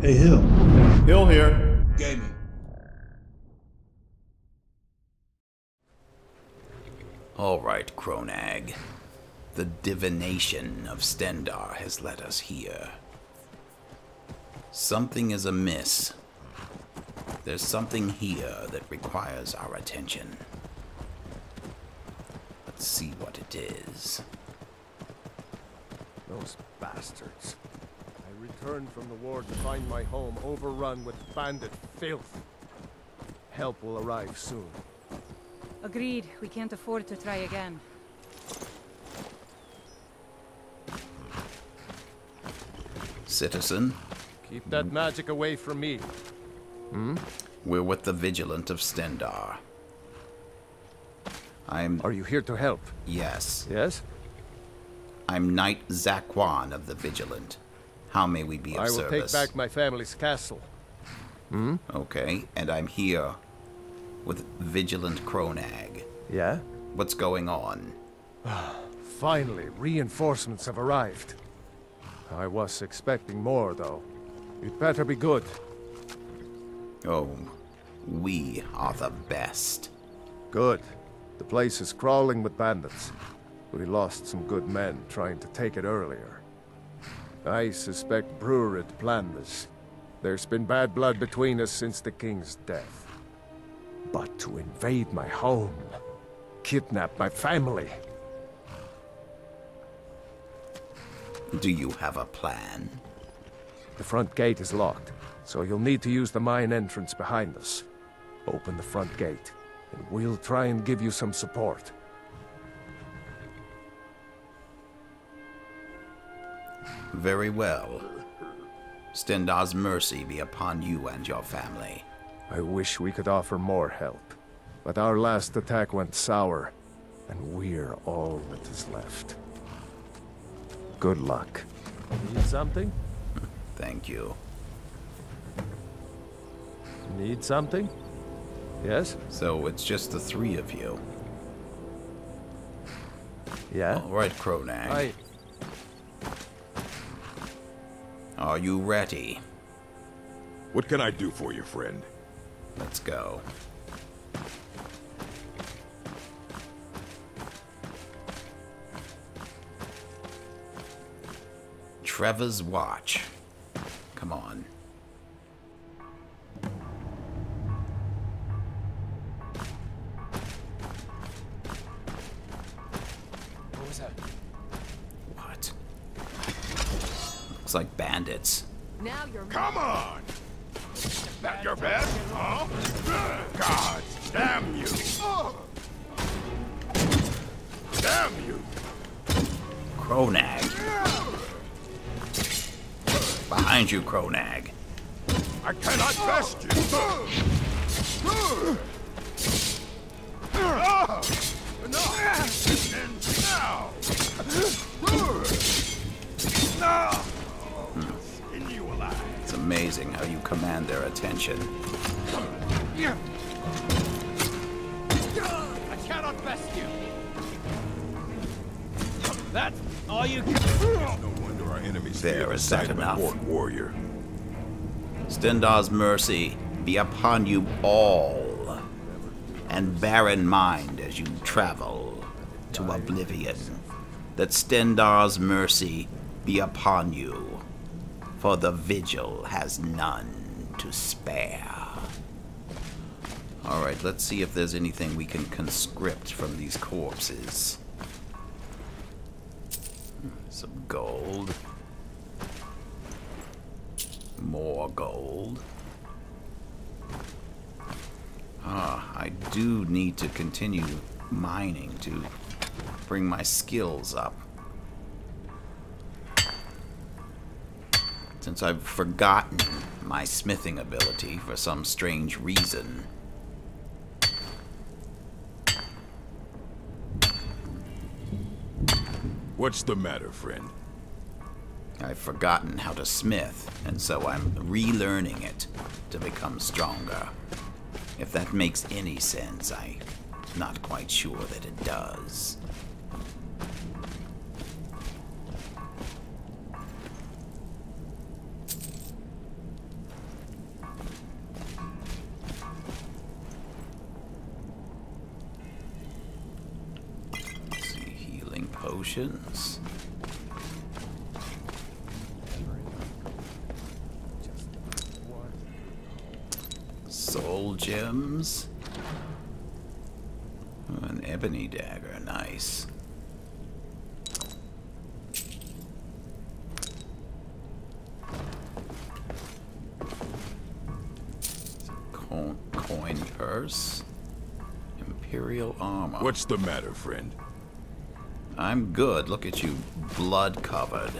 Hey, Hill. Hill here. Gaming. All right, Kronag. The divination of Stendarr has led us here. Something is amiss. There's something here that requires our attention. Let's see what it is. Those bastards. I returned from the war to find my home overrun with bandit filth. Help will arrive soon. Agreed. We can't afford to try again. Citizen? Keep that magic away from me. Hmm? We're with the Vigilant of Stendarr. Are you here to help? Yes. Yes? I'm Knight Zaquan of the Vigilant. How may we be of service? I will take back my family's castle. Hmm? Okay, and I'm here with Vigilant Kronag. Yeah? What's going on? Finally, reinforcements have arrived. I was expecting more, though. You'd better be good. Oh, we are the best. Good. The place is crawling with bandits. We lost some good men trying to take it earlier. I suspect Brewer had planned this. There's been bad blood between us since the king's death. But to invade my home, kidnap my family. Do you have a plan? The front gate is locked, so you'll need to use the mine entrance behind us. Open the front gate, and we'll try and give you some support. Very well. Stendarr's mercy be upon you and your family. I wish we could offer more help, but our last attack went sour, and we're all that is left. Good luck. Need something? Thank you. Need something? Yes? So it's just the three of you. Yeah? All right, Kronag. Are you ready? What can I do for you, friend? Let's go. Treva's Watch. Come on. What was that? What? Looks like bandits. Now you're come on! That your bed? Huh? God damn you! Damn you! Kronag. Behind you, Kronag. I cannot best you. It's amazing how you command their attention. I cannot best you. That's all you can. Our enemies there is that enough, warrior. Stendarr's mercy be upon you all, and bear in mind as you travel to oblivion that Stendarr's mercy be upon you, for the vigil has none to spare. All right, let's see if there's anything we can conscript from these corpses. Some gold. More gold. I do need to continue mining to bring my skills up. Since I've forgotten my smithing ability for some strange reason. What's the matter, friend? I've forgotten how to smith, and so I'm relearning it to become stronger. If that makes any sense, I'm not quite sure that it does. potions. Soul gems. Oh, an ebony dagger, nice. Coin purse. Imperial armor. What's the matter, friend? I'm good. Look at you, blood covered.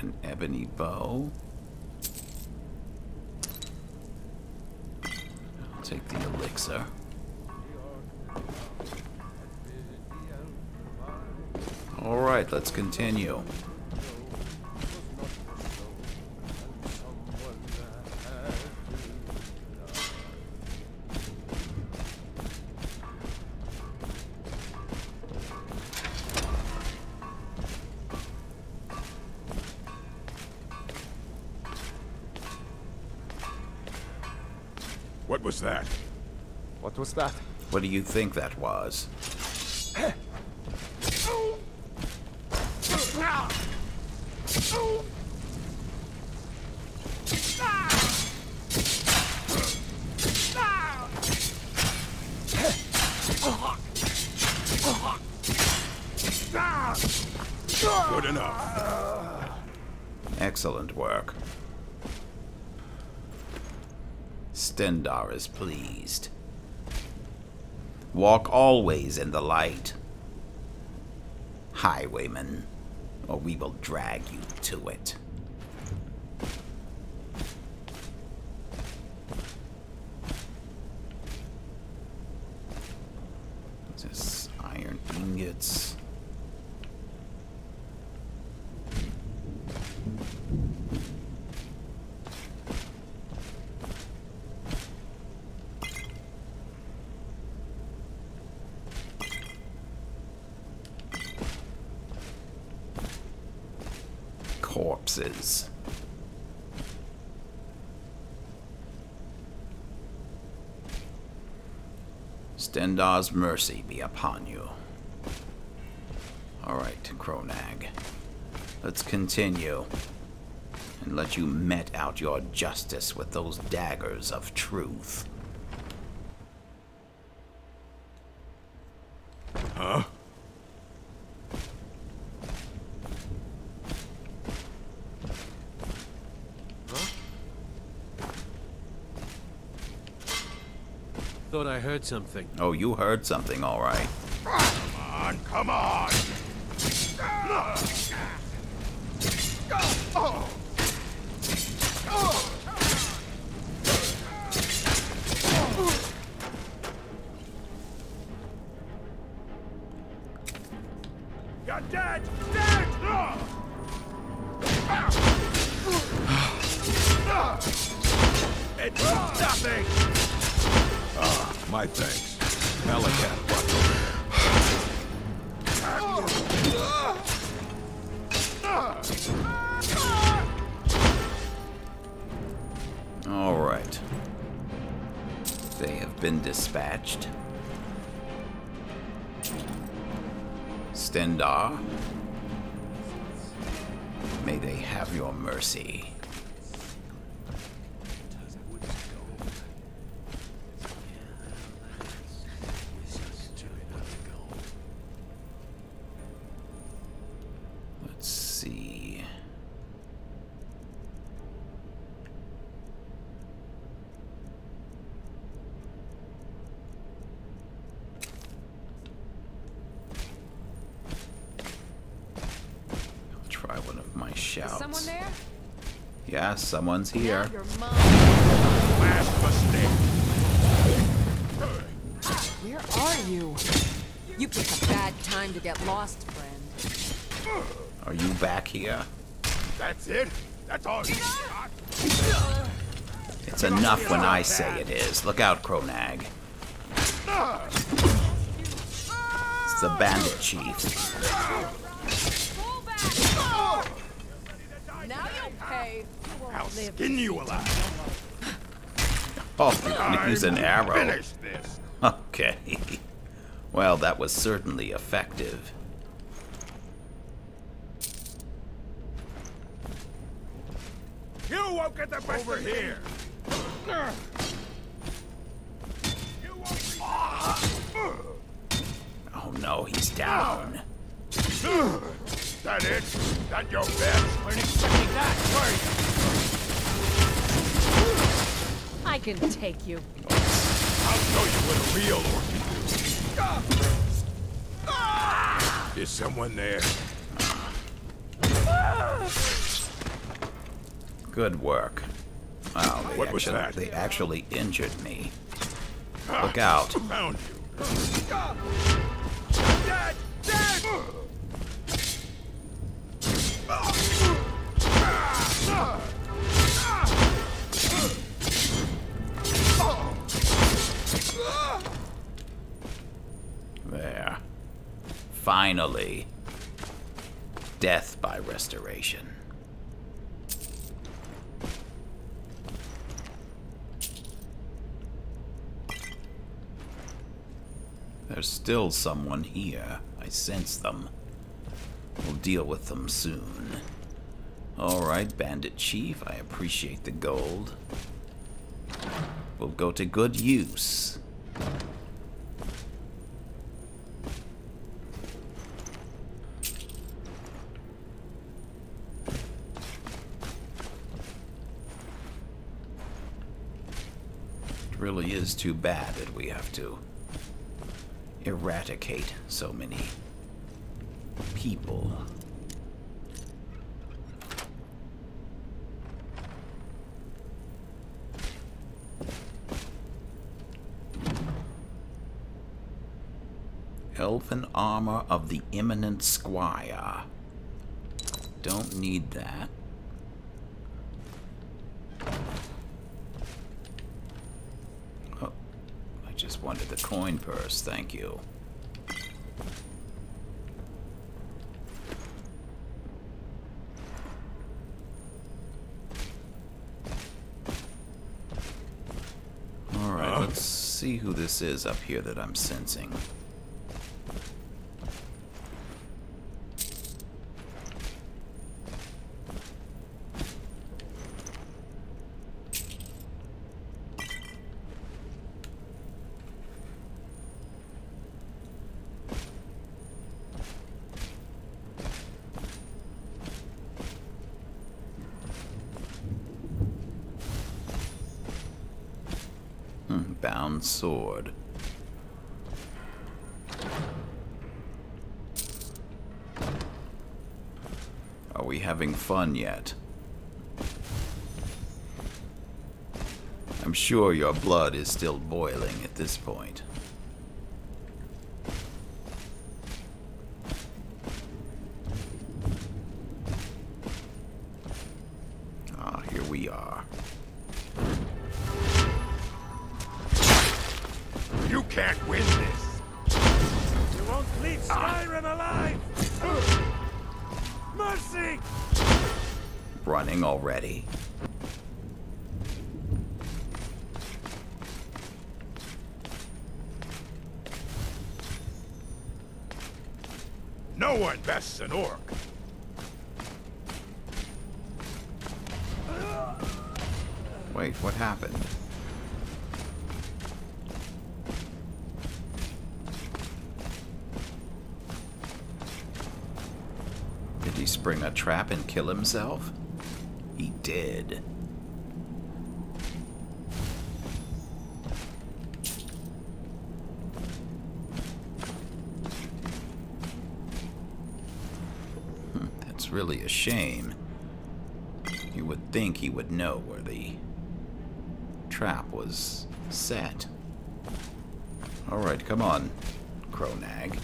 An ebony bow. I'll take the elixir. All right, let's continue. That. What do you think that was? Good enough. Excellent work. Stendarr is pleased. Walk always in the light, highwayman, or we will drag you to it. What's this? Iron ingots. Corpses. Stendarr's mercy be upon you. All right, Kronag. Let's continue and let you mete out your justice with those daggers of truth. Huh? Thought I heard something. Oh, you heard something, all right. Come on! You're dead! Dead! It's nothing! My thanks. Malakai brought over here. All right. They have been dispatched. Stendarr, may they have your mercy. Yeah, someone's here. Where are you? You picked a bad time to get lost, friend. Are you back here? That's it? That's all you got? It's enough when I say it is. Look out, Kronag. It's the bandit chief. Now you'll pay. I'll skin you alive. Oh, you can use an arrow. Okay. Well, that was certainly effective. You won't get the best of here! You won't oh no, he's down. That it? That your best? We're expecting that first! I can take you. I'll show you what a real orc is. Is someone there? Good work. Oh, what was that? They actually injured me. Look out. Found you. Dead! Dead! There. Finally. Death by restoration. There's still someone here. I sense them. We'll deal with them soon. Alright, Bandit Chief, I appreciate the gold. We'll go to good use. It really is too bad that we have to eradicate so many people. Elfin armor of the eminent squire. Don't need that. Just wanted the coin purse, thank you. Alright, let's see who this is up here that I'm sensing. Bound sword. Are we having fun yet? I'm sure your blood is still boiling at this point. Ah, here we are. You can't win this! You won't leave Skyrim alive! Mercy! Running already. No one bests an orc! Wait, what happened? Spring a trap and kill himself? He did. That's really a shame. You would think he would know where the trap was set. Alright, come on, Kronag.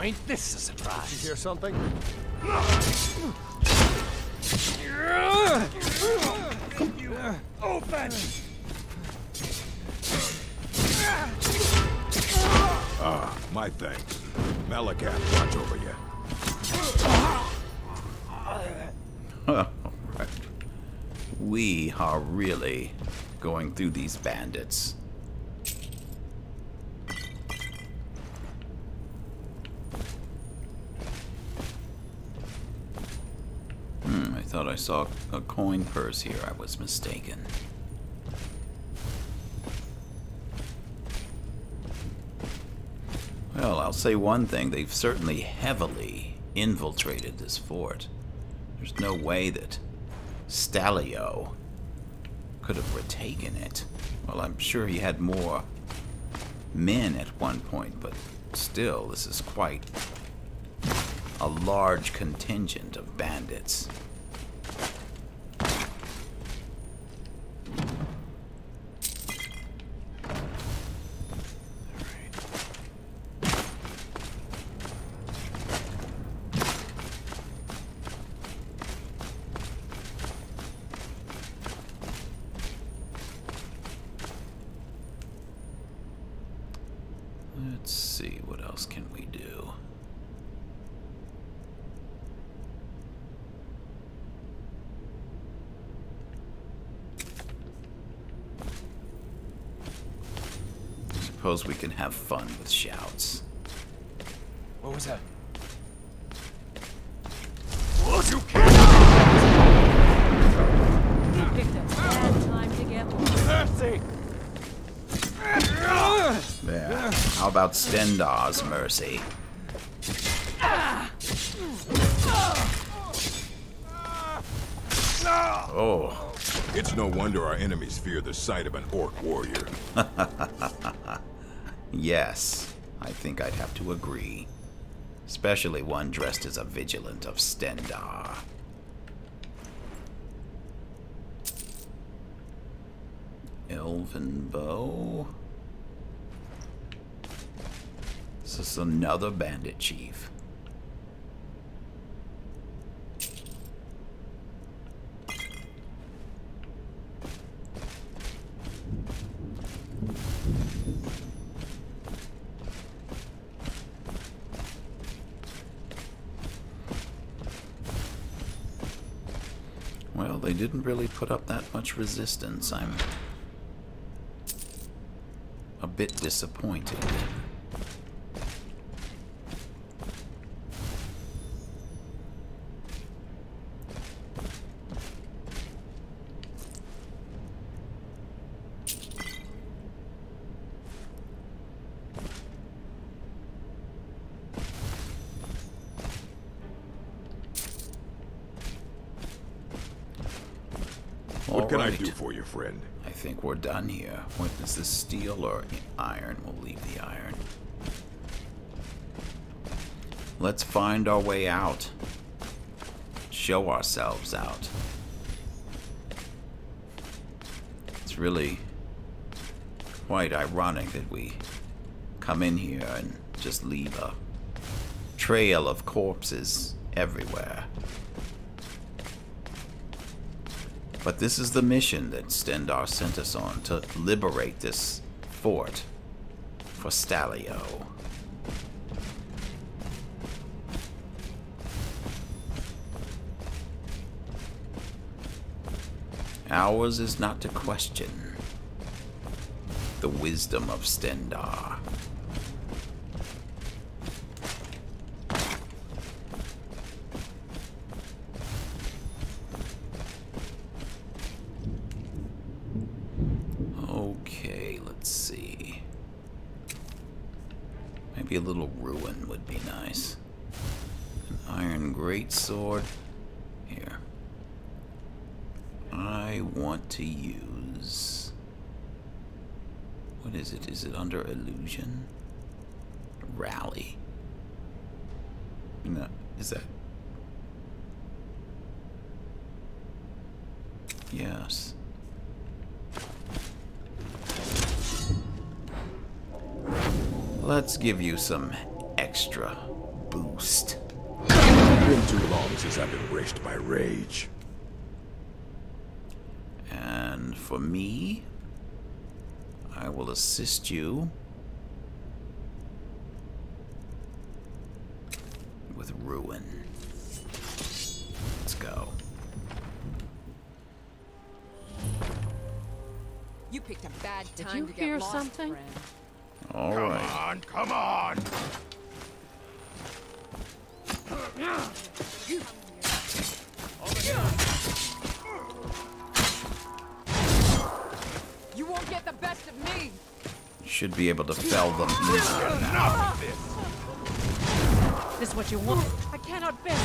Ain't this a surprise? Did you hear something? Malakai watch over you. All right. We are really going through these bandits. I thought I saw a coin purse here. I was mistaken. Well, I'll say one thing. They've certainly heavily infiltrated this fort. There's no way that Staglio could have retaken it. Well, I'm sure he had more men at one point, but still, this is quite a large contingent of bandits. We can have fun with shouts. What was that? What you can't! He picked a bad time to get one. There. How about Stendarr's mercy? Oh. It's no wonder our enemies fear the sight of an orc warrior. Yes, I think I'd have to agree. Especially one dressed as a Vigilant of Stendarr. Elven bow? This is another bandit chief. Well, they didn't really put up that much resistance. I'm a bit disappointed. Friend. I think we're done here. What is this, steel or iron? We'll leave the iron. Let's find our way out. Show ourselves out. It's really quite ironic that we come in here and just leave a trail of corpses everywhere. But this is the mission that Stendarr sent us on, to liberate this fort for Staglio. Ours is not to question the wisdom of Stendarr. A little ruin would be nice. An iron greatsword. Here. I want to use... What is it? Is it under illusion? Rally. No. Is that... Yes. Let's give you some extra boost. It's been too long since I've embraced my rage. And for me, I will assist you with ruin. Let's go. You picked a bad time. Did you hear something? All right. Come on, come on. You won't get the best of me. Should be able to fell them. Enough of this. This is what you want. I cannot bear it.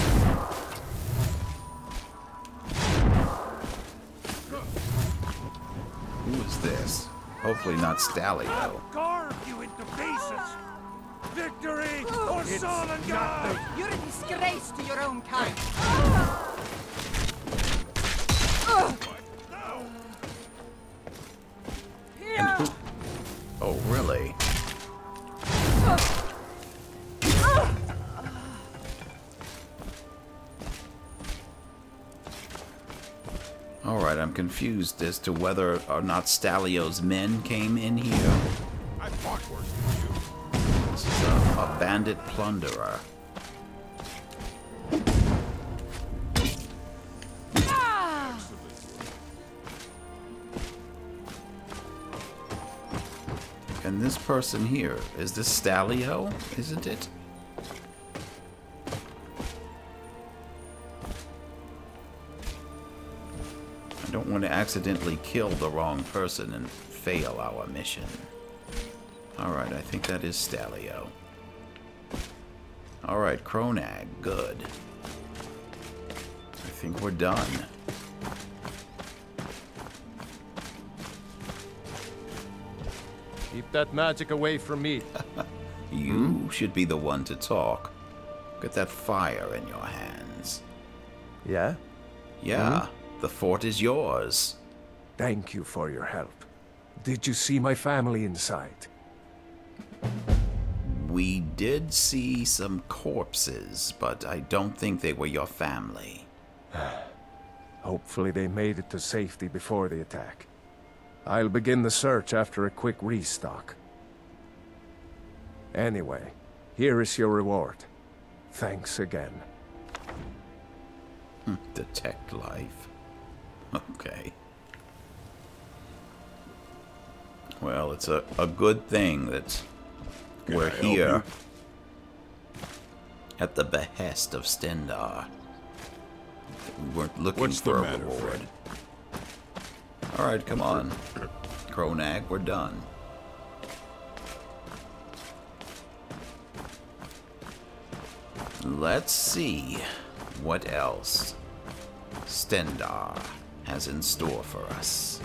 Who is this? Hopefully not Staglio. I'll carve you into pieces. Victory or Solengar! You're a disgrace to your own kind. Who, oh, really? Alright, I'm confused as to whether or not Staglio's men came in here. I fought worse than you. This is a bandit plunderer. And this person here, is this Staglio? Isn't it? Don't want to accidentally kill the wrong person and fail our mission. Alright, I think that is Staglio. Alright, Kronag, good. I think we're done. Keep that magic away from me. You should be the one to talk. Get that fire in your hands. Yeah? Yeah. Mm-hmm. The fort is yours. Thank you for your help. Did you see my family inside? We did see some corpses, but I don't think they were your family. Hopefully they made it to safety before the attack. I'll begin the search after a quick restock. Anyway, here is your reward. Thanks again. Detect life. Okay. Well, it's a good thing that we're here at the behest of Stendarr. We weren't looking for a reward. Alright, come on. Kronag, we're done. Let's see what else Stendarr has in store for us.